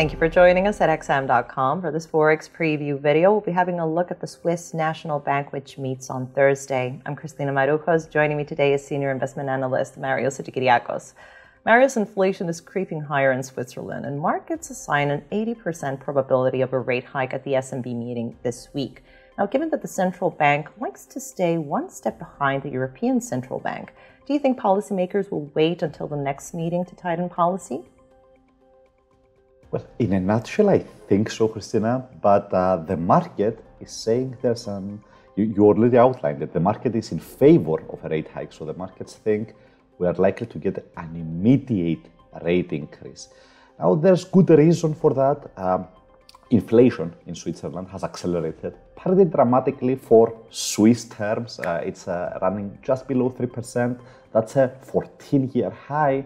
Thank you for joining us at XM.com for this Forex preview video. We'll be having a look at the Swiss National Bank, which meets on Thursday. I'm Christina Marukos. Joining me today is Senior Investment Analyst Marios Hadjikyriacos. Marios, inflation is creeping higher in Switzerland, and markets assign an 80% probability of a rate hike at the SNB meeting this week. Now, given that the central bank likes to stay one step behind the European Central Bank, do you think policymakers will wait until the next meeting to tighten policy? Well, in a nutshell, I think so, Christina, but the market is saying there's you already outlined it. The market is in favor of a rate hike, so the markets think we are likely to get an immediate rate increase. Now, there's good reason for that. Inflation in Switzerland has accelerated pretty dramatically for Swiss terms. It's running just below 3%. That's a 14-year high.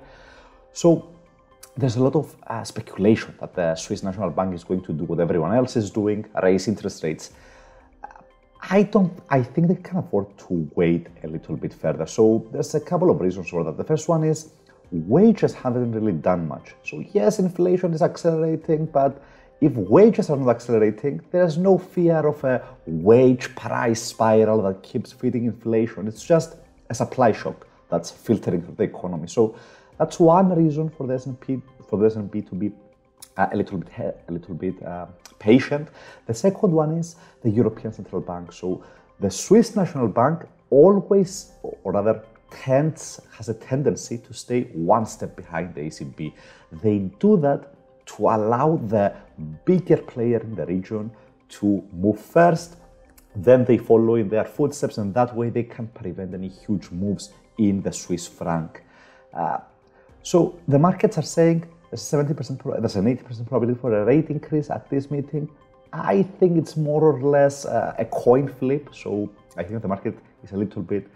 So there's a lot of speculation that the Swiss National Bank is going to do what everyone else is doing, raise interest rates. I think they can afford to wait a little bit further. So there's a couple of reasons for that. The first one is wages haven't really done much. So yes, inflation is accelerating, but if wages are not accelerating, there's no fear of a wage price spiral that keeps feeding inflation. It's just a supply shock that's filtering through the economy. So that's one reason for the S&P to be a little bit patient. The second one is the European Central Bank. So the Swiss National Bank always, or rather, has a tendency to stay one step behind the ECB. They do that to allow the bigger player in the region to move first, then they follow in their footsteps, and that way they can prevent any huge moves in the Swiss franc. So the markets are saying there's an 80% probability for a rate increase at this meeting. I think it's more or less a coin flip, so I think the market is a little bit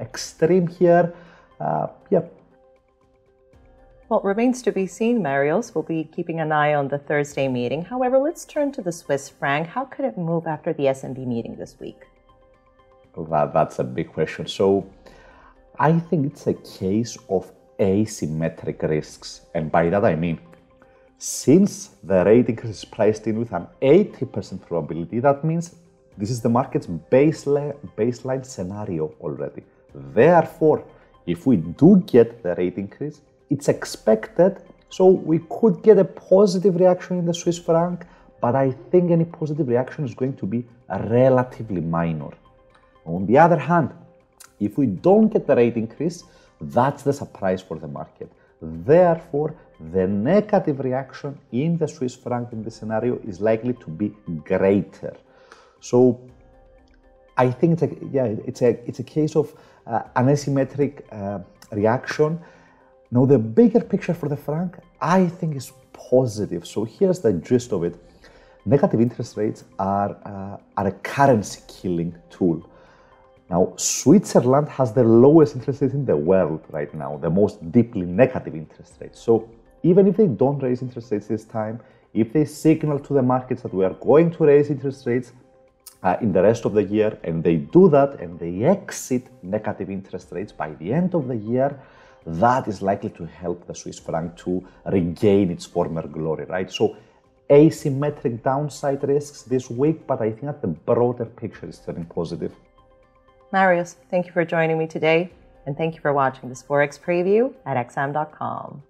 extreme here. Well, it remains to be seen, Marios. We'll be keeping an eye on the Thursday meeting. However, let's turn to the Swiss franc. How could it move after the SNB meeting this week? That's a big question. So I think it's a case of asymmetric risks. And by that I mean, since the rate increase is priced in with an 80% probability, that means this is the market's baseline scenario already. Therefore, if we do get the rate increase, it's expected, so we could get a positive reaction in the Swiss franc, but I think any positive reaction is going to be relatively minor. On the other hand, if we don't get the rate increase, that's the surprise for the market. Therefore, the negative reaction in the Swiss franc in this scenario is likely to be greater. So I think it's a case of an asymmetric reaction. Now, the bigger picture for the franc, I think, is positive. So here's the gist of it. Negative interest rates are a currency killing tool. Now, Switzerland has the lowest interest rates in the world right now, the most deeply negative interest rates. So even if they don't raise interest rates this time, if they signal to the markets that we are going to raise interest rates in the rest of the year, and they do that and they exit negative interest rates by the end of the year, that is likely to help the Swiss franc to regain its former glory, right? So asymmetric downside risks this week, but I think that the broader picture is turning positive. Marios, thank you for joining me today, and thank you for watching this Forex preview at XM.com.